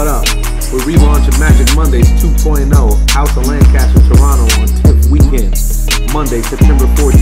What up? We're relaunching Magic Mondays 2.0, House of Lancaster, Toronto on TIFF weekend, Monday, September 14th.